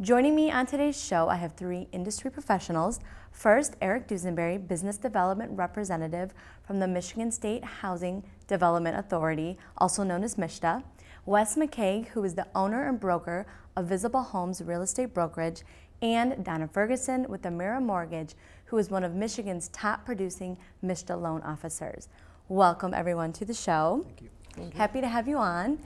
Joining me on today's show, I have three industry professionals. First, Eric Dusenbury, Business Development Representative from the Michigan State Housing Development Authority, also known as MSHDA. Wes McCaig, who is the owner and broker of Visible Homes Real Estate Brokerage, and Donna Ferguson with AMERA Mortgage, who is one of Michigan's top producing MSHDA loan officers. Welcome everyone to the show. Thank you. Thank you. Happy to have you on.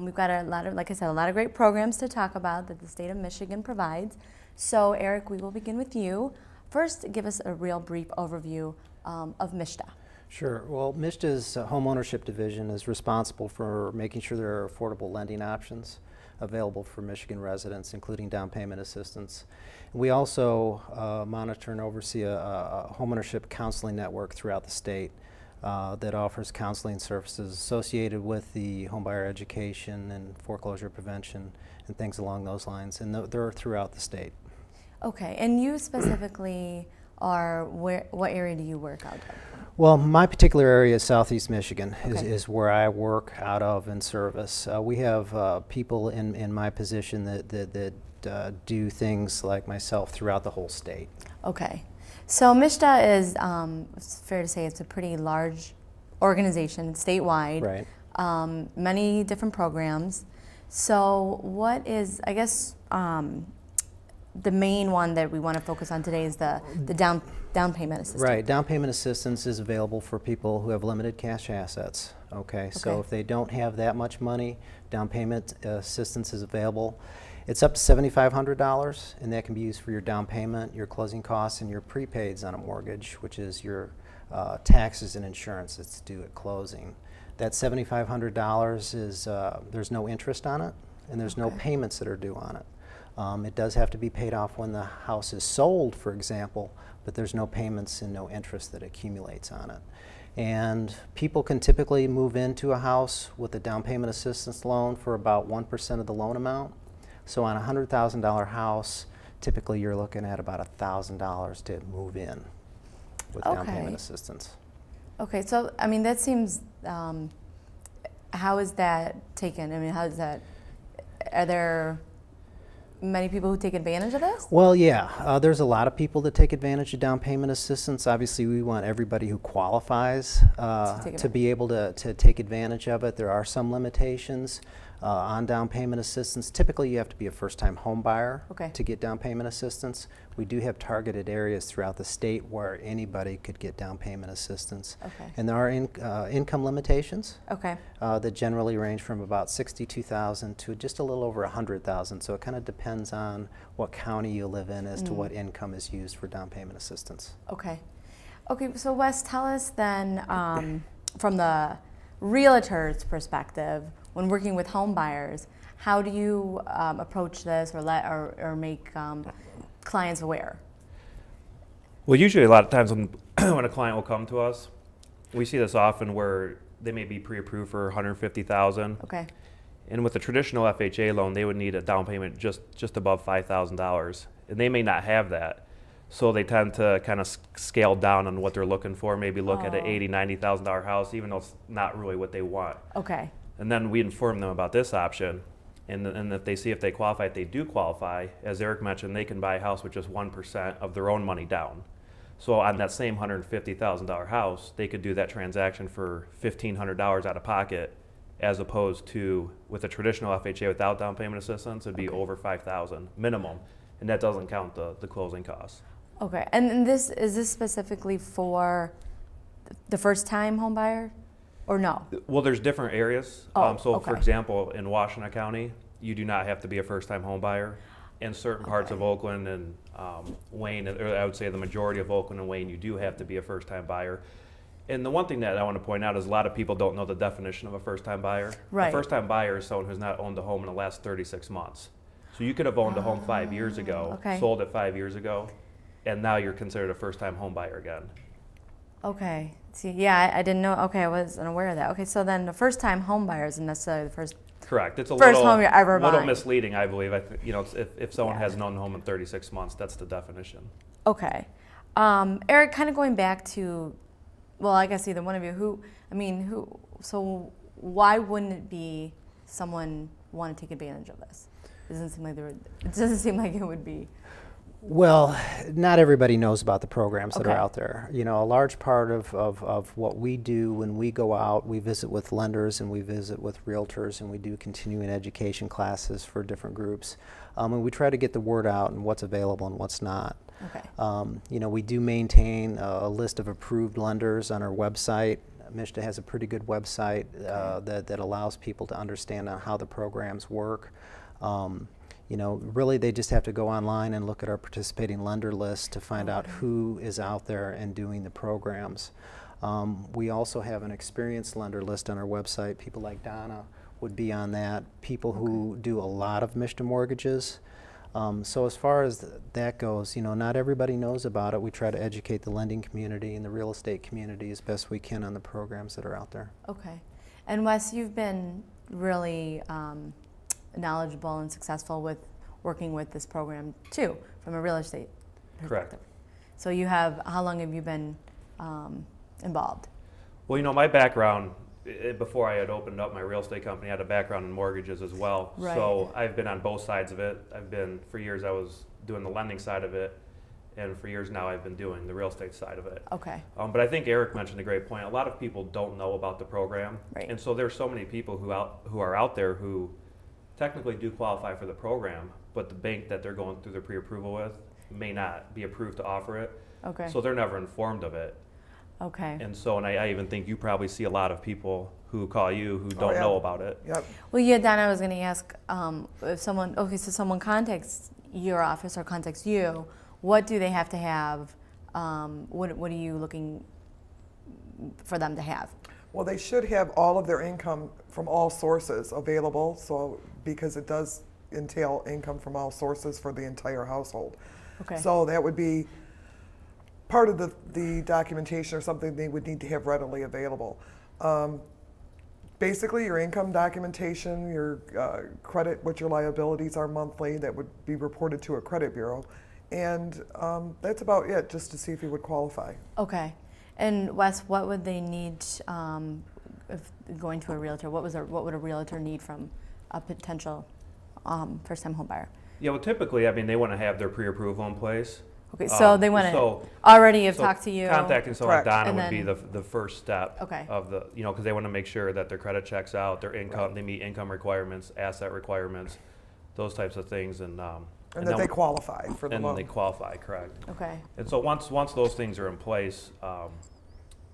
We've got a lot of great programs to talk about that the state of Michigan provides. So Eric, we will begin with you. First, give us a real brief overview of MSHDA. Sure. Well, MSHDA's home ownership division is responsible for making sure there are affordable lending options available for Michigan residents, including down payment assistance. We also monitor and oversee a home ownership counseling network throughout the state that offers counseling services associated with the homebuyer education and foreclosure prevention and things along those lines, and they're throughout the state. Okay, and you specifically are, what area do you work out of? Well, my particular area is Southeast Michigan, okay, is where I work out of and service. We have people in my position that do things like myself throughout the whole state. Okay. So MSHDA is, it's fair to say, it's a pretty large organization statewide, right. Many different programs. So what is, I guess, the main one that we want to focus on today is the down payment assistance. Right, down payment assistance is available for people who have limited cash assets. Okay, so if they don't have that much money, down payment assistance is available. It's up to $7,500, and that can be used for your down payment, your closing costs, and your prepaids on a mortgage, which is your taxes and insurance that's due at closing. That $7,500 is, there's no interest on it, and there's no payments that are due on it. It does have to be paid off when the house is sold, for example, but there's no payments and no interest that accumulates on it. And people can typically move into a house with a down payment assistance loan for about 1% of the loan amount. So on a $100,000 house, typically you're looking at about $1,000 to move in with down payment assistance. Okay, so I mean that seems, how is that taken? I mean, how is that, are there many people who take advantage of this? Well, yeah, there's a lot of people that take advantage of down payment assistance. Obviously, we want everybody who qualifies to be able to take advantage of it. There are some limitations on down payment assistance. Typically, you have to be a first-time home buyer to get down payment assistance. We do have targeted areas throughout the state where anybody could get down payment assistance. Okay. And there are income limitations that generally range from about $62,000 to just a little over $100,000. So it kind of depends on what county you live in as to what income is used for down payment assistance. Okay. Okay, so Wes, tell us then from the realtor's perspective, when working with home buyers, how do you approach this or make clients aware? Well, usually a lot of times when a client will come to us, we see this often where they may be pre-approved for $150,000. Okay. And with a traditional FHA loan, they would need a down payment just above $5,000, and they may not have that. So they tend to kind of scale down on what they're looking for, maybe look at an $80,000, $90,000 house, even though it's not really what they want. Okay. And then we inform them about this option, and if they see if they qualify, if they do qualify, as Eric mentioned, they can buy a house with just 1% of their own money down. So on that same $150,000 house, they could do that transaction for $1,500 out of pocket, as opposed to with a traditional FHA without down payment assistance, it'd be over $5,000 minimum, and that doesn't count the closing costs. Okay, and this is this specifically for the first-time home buyer? Or no? Well, there's different areas. For example, in Washtenaw County, you do not have to be a first-time home buyer. In certain parts of Oakland and Wayne, or I would say the majority of Oakland and Wayne, you do have to be a first-time buyer. And the one thing that I want to point out is a lot of people don't know the definition of a first-time buyer. Right. A first-time buyer is someone who's not owned a home in the last 36 months. So you could have owned a home 5 years ago, sold it 5 years ago, and now you're considered a first-time home buyer again. Okay. See, yeah, I didn't know. Okay, I wasn't aware of that. Okay, so then the first-time home buyer isn't necessarily the first. Correct. It's a first little, home you're ever little buying. Misleading, I believe. You know, if someone hasn't owned a home in 36 months, that's the definition. Okay, Eric, kind of going back to, well, I guess either one of you. So why wouldn't it be someone want to take advantage of this? doesn't seem like it would be. Well, not everybody knows about the programs that are out there. You know, a large part of what we do when we go out, we visit with lenders and we visit with realtors and we do continuing education classes for different groups. And we try to get the word out and what's available and what's not. Okay. You know, we do maintain a list of approved lenders on our website. MISHDA has a pretty good website that allows people to understand how the programs work. You know, really they just have to go online and look at our participating lender list to find out who is out there and doing the programs. We also have an experienced lender list on our website. People like Donna would be on that, people who do a lot of MISHDA mortgages. So as far as that goes, you know, not everybody knows about it. We try to educate the lending community and the real estate community as best we can on the programs that are out there. Okay. And Wes, you've been really knowledgeable and successful with working with this program too, from a real estate perspective. Correct. So you have, how long have you been involved? Well, you know, my background, before I had opened up my real estate company, I had a background in mortgages as well. Right. So I've been on both sides of it. I've been, for years I was doing the lending side of it, and for years now I've been doing the real estate side of it. Okay. But I think Eric mentioned a great point. A lot of people don't know about the program. Right. And so there's so many people who are out there who technically do qualify for the program, but the bank that they're going through their pre-approval with may not be approved to offer it. Okay. So they're never informed of it. Okay. And so, and I even think you probably see a lot of people who call you who don't know about it. Yep. Well, yeah, Don, I was going to ask if someone, so someone contacts your office or contacts you, what do they have to have? What are you looking for them to have? Well, they should have all of their income from all sources available, so because it does entail income from all sources for the entire household. Okay. So that would be part of the documentation or something they would need to have readily available. Basically your income documentation, your credit, what your liabilities are monthly, that would be reported to a credit bureau. And that's about it, just to see if you would qualify. Okay. And Wes, what would they need if going to a realtor? What would a realtor need from a potential first-time home buyer? Yeah, well, typically, I mean, they want to have their pre-approval in place. Okay, so they want to already have talked to you. Contacting someone like Donna would be the first step of the, you know, because they want to make sure that their credit checks out, their income, they meet income requirements, asset requirements, those types of things, and that they qualify for the loan. And they qualify, correct. Okay. And so once those things are in place,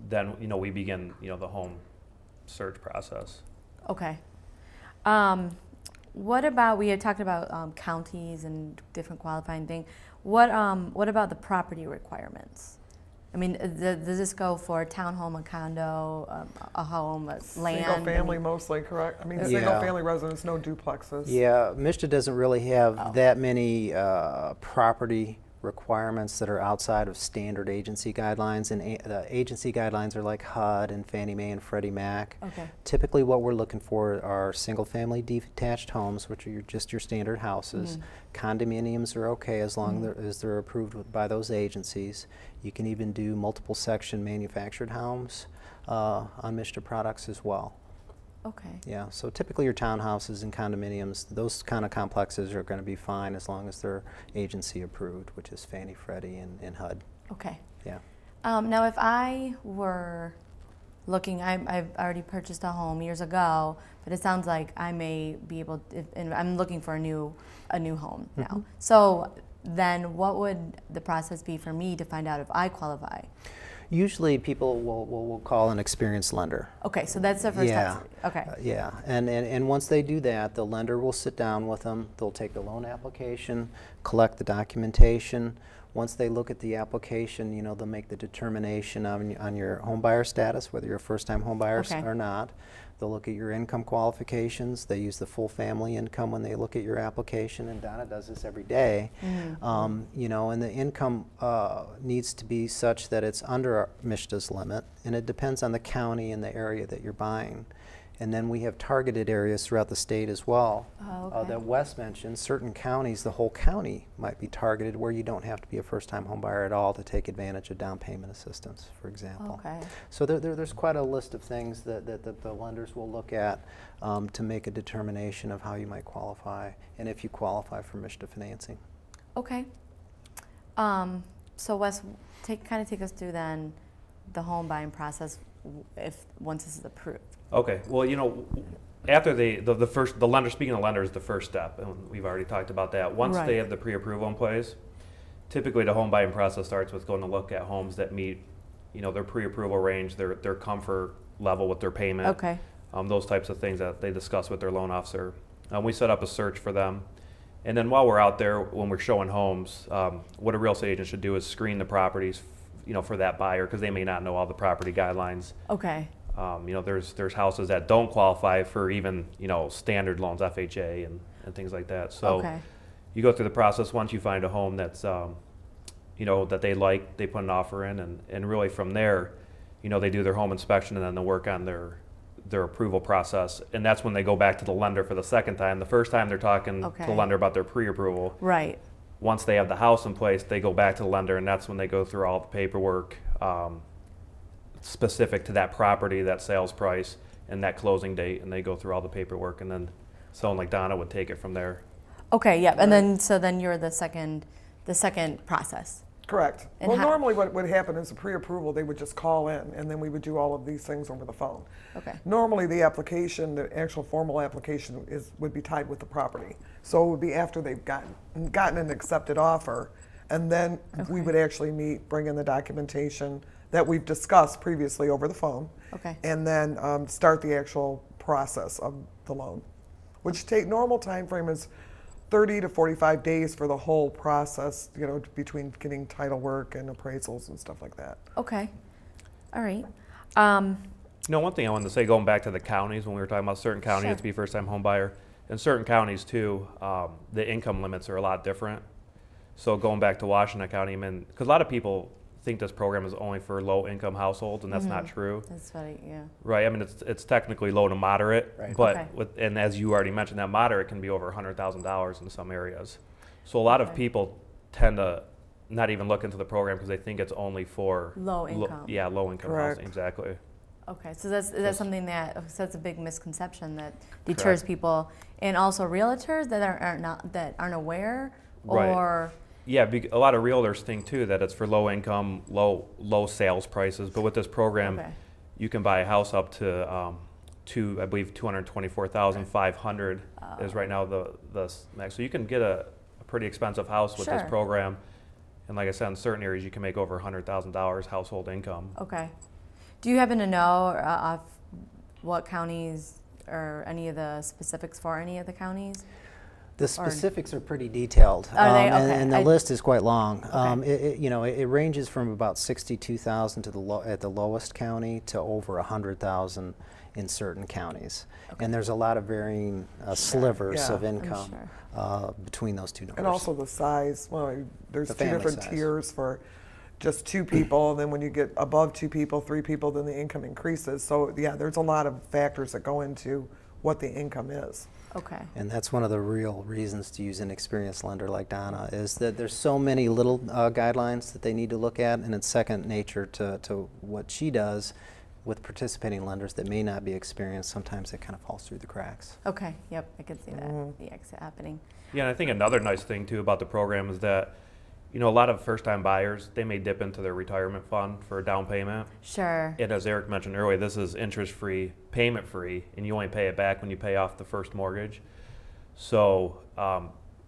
then, you know, we begin, you know, the home search process. Okay. What about, we had talked about counties and different qualifying things. What about the property requirements? I mean, does this go for a townhome, a condo, a home, a land? Single family mostly, correct? I mean, single family residence, no duplexes. Yeah, MISHDA doesn't really have that many property requirements that are outside of standard agency guidelines, and the agency guidelines are like HUD and Fannie Mae and Freddie Mac. Okay. Typically what we're looking for are single family detached homes, which are just your standard houses. Condominiums are okay as long as they're approved by those agencies. You can even do multiple section manufactured homes on MISHDA products as well. Okay. Yeah, so typically your townhouses and condominiums, those kind of complexes are going to be fine as long as they're agency approved, which is Fannie, Freddie, and HUD. Okay. Yeah. Now if I were looking, I've already purchased a home years ago, but it sounds like I may be able to, and I'm looking for a new home now. So then what would the process be for me to find out if I qualify? Usually people will call an experienced lender. Okay, so that's the first step. Okay. Yeah, and once they do that, the lender will sit down with them. They'll take the loan application, collect the documentation. Once they look at the application, you know, they'll make the determination on your home buyer status, whether you're a first-time home buyer or not. They'll look at your income qualifications. They use the full family income when they look at your application, and Donna does this every day. You know, and the income needs to be such that it's under MISHDA's limit, and it depends on the county and the area that you're buying. And then we have targeted areas throughout the state as well. Oh, okay. That Wes mentioned, certain counties, the whole county might be targeted where you don't have to be a first-time home buyer at all to take advantage of down payment assistance, for example. Okay. So there's quite a list of things that the lenders will look at to make a determination of how you might qualify and if you qualify for MSHDA financing. Okay. So Wes, kind of take us through then the home buying process once this is approved. Okay, well, you know, after the lender, speaking of lender, is the first step, and we've already talked about that. Once they have the pre-approval in place, typically the home buying process starts with going to look at homes that meet, you know, their pre-approval range, their comfort level with their payment, those types of things that they discuss with their loan officer. We set up a search for them, and then while we're out there, when we're showing homes, what a real estate agent should do is screen the properties, you know, for that buyer, because they may not know all the property guidelines. Okay. You know, there's houses that don't qualify for even, you know, standard loans, FHA and things like that. So you go through the process. Once you find a home that's, you know, that they like, they put an offer in, and really from there, you know, they do their home inspection and then they work on their approval process. And that's when they go back to the lender for the second time. The first time they're talking to the lender about their pre-approval. Right. Once they have the house in place, they go back to the lender, and that's when they go through all the paperwork specific to that property, that sales price, and that closing date, and they go through all the paperwork, and then someone like Donna would take it from there. Okay, yeah, and then so then you're the second process. Correct. And well, normally what would happen is the pre-approval, they would just call in, and then we would do all of these things over the phone. Okay. Normally the application, the actual formal application would be tied with the property. So it would be after they've gotten an accepted offer, and then we would actually meet, bring in the documentation that we've discussed previously over the phone, and then start the actual process of the loan, which normal time frame is 30 to 45 days for the whole process, you know, between getting title work and appraisals and stuff like that. Okay, all right. You know, one thing I wanted to say, going back to the counties, when we were talking about certain counties, you have to be a first-time home buyer. In certain counties too, the income limits are a lot different. So going back to Washtenaw County, because a lot of people think this program is only for low-income households, and that's not true. That's funny, yeah. Right, I mean, it's technically low to moderate, but and as you already mentioned, that moderate can be over $100,000 in some areas. So a lot of people tend to not even look into the program because they think it's only for low-income. Yeah, low-income housing, exactly. Okay, so that's something that's a big misconception that deters people, and also realtors that aren't aware or. Yeah, a lot of realtors think too that it's for low income, low sales prices. But with this program, you can buy a house up to I believe $224,500 is right now the max. So you can get a pretty expensive house with this program, and like I said, in certain areas you can make over $100,000 household income. Okay, do you happen to know what counties or any of the specifics for any of the counties? The specifics are pretty detailed, and the list is quite long. You know, it ranges from about 62,000 to at the lowest county to over 100,000 in certain counties, and there's a lot of varying slivers of income between those two numbers. And also the size. Well, there's two different tiers for just two people, and then when you get above two people, three people, then the income increases. So yeah, there's a lot of factors that go into what the income is. Okay. And that's one of the real reasons to use an experienced lender like Donna, is that there's so many little guidelines that they need to look at, and it's second nature to what she does with participating lenders that may not be experienced. Sometimes it kind of falls through the cracks. Okay, yep, I can see that happening. Yeah, and I think another nice thing too about the program is that, you know, a lot of first-time buyers, they may dip into their retirement fund for a down payment. Sure. And as Eric mentioned earlier, this is interest-free, payment-free, and you only pay it back when you pay off the first mortgage. So,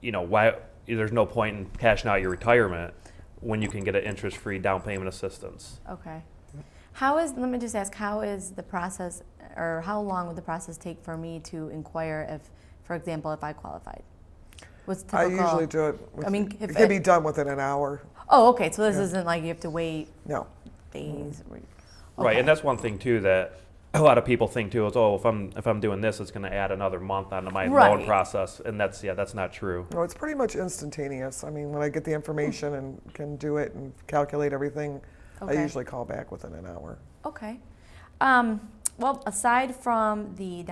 you know, there's no point in cashing out your retirement when you can get an interest-free down payment assistance. Okay. Let me just ask, how is the process, or how long would the process take for me to inquire if, for example, if I qualified? What's typical? I usually do it. It can be done within an hour. Oh, okay. So this isn't like you have to wait days. Okay. Right, and that's one thing too that a lot of people think too is, oh, if I'm doing this, it's going to add another month onto my loan process, and that's not true. No, it's pretty much instantaneous. I mean, when I get the information and can do it and calculate everything, I usually call back within an hour. Okay. Well, aside from the